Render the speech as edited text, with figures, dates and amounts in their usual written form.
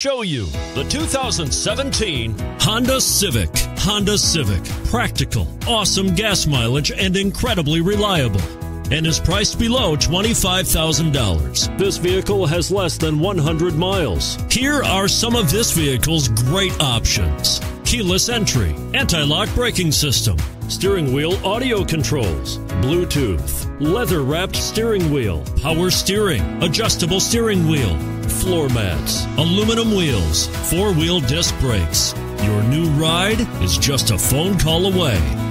Show you the 2017 Honda Civic. Honda Civic, practical, awesome gas mileage, and incredibly reliable, and is priced below $25,000. This vehicle has less than 100 miles. Here are some of this vehicle's great options: keyless entry, anti-lock braking system, steering wheel audio controls, Bluetooth, leather-wrapped steering wheel, power steering, adjustable steering wheel, floor mats, aluminum wheels, four-wheel disc brakes. Your new ride is just a phone call away.